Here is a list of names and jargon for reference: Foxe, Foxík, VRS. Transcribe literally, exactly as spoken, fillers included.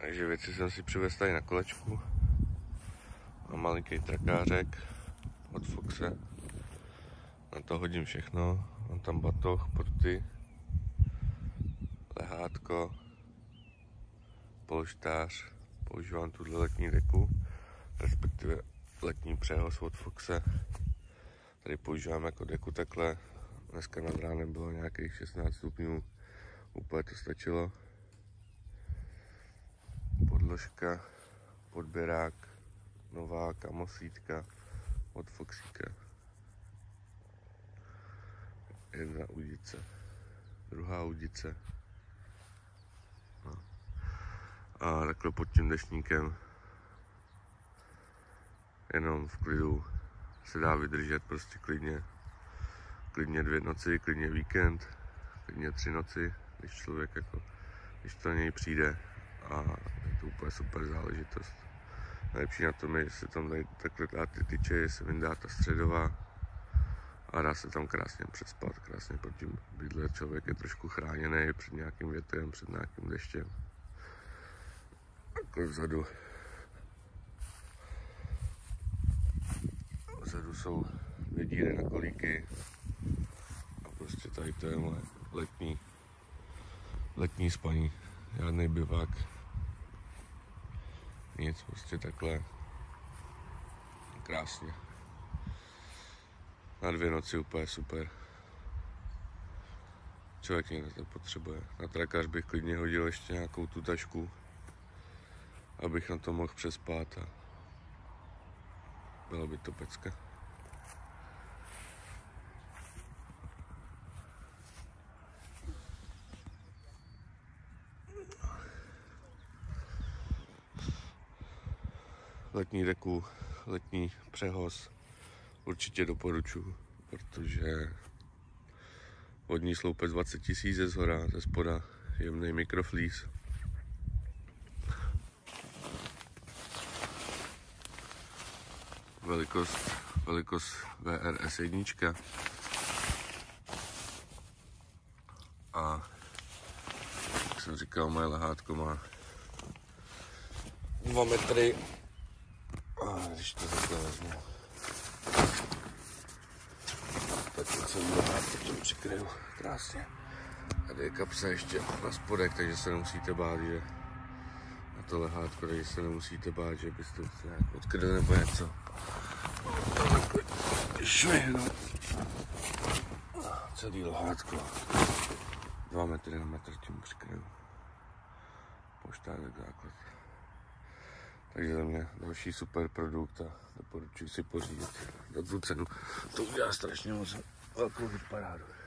Takže věci jsem si přivez tady na kolečku. A malinký trakářek od Foxe. Na to hodím všechno. Mám tam batoh, pruty, lehátko, polštář. Používám tuhle letní deku, respektive letní přehoz od Foxe. Tady používám jako deku takhle. Dneska nad ránem bylo nějakých šestnáct stupňů. Úplně to stačilo. Podložka, podběrák, nová kamosítka od Foxíka. Jedna udice, druhá udice. No. A takhle pod tím dešníkem jenom v klidu se dá vydržet prostě klidně. Klidně dvě noci, klidně víkend, klidně tři noci, když člověk jako, když to na něj přijde. A je to úplně super záležitost. Nejlepší na tom je, že se tam dají takhle dá ty tyče, že se vyndá ta středová a dá se tam krásně přespat, krásně pod tím bydle. Člověk je trošku chráněný před nějakým větrem, před nějakým deštěm. Jako vzadu. Vzadu jsou dvě díry na kolíky a prostě tady to je moje letní, letní spaní. Žádný bivák, nic, prostě takhle krásně. Na dvě noci úplně super. Člověk někde to potřebuje. Na trakař bych klidně hodil ještě nějakou tu tašku, abych na to mohl přespát a byla by to pecka. Letní deku, letní přehoz určitě doporučuji, protože vodní sloupec dvacet tisíc ze zhora, ze spoda jemný mikroflís. Velikost, velikost V R S jednička. A jak jsem říkal, moje lehátko má dva metry. A když to takhle vezmu, tak to jsem dohát, tak to přikryju krásně. Tady je kapsa ještě na spodek, takže se nemusíte bát, že na to lehátko, takže se nemusíte bát, že byste se nějak odkryli nebo něco. Švihnu celý lehátko, dva metry na metr tím přikryju. Poštářek základ. Takže za mě další super produkt a doporučuji si pořídit za tu cenu. To udělá strašně moc velkou parádu.